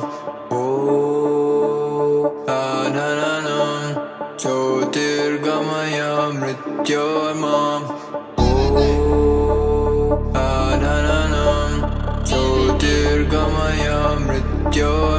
from. Oh, ananam, chotir gamayam mrityormam. Oh, ananam, chotir gamayam mrityormam.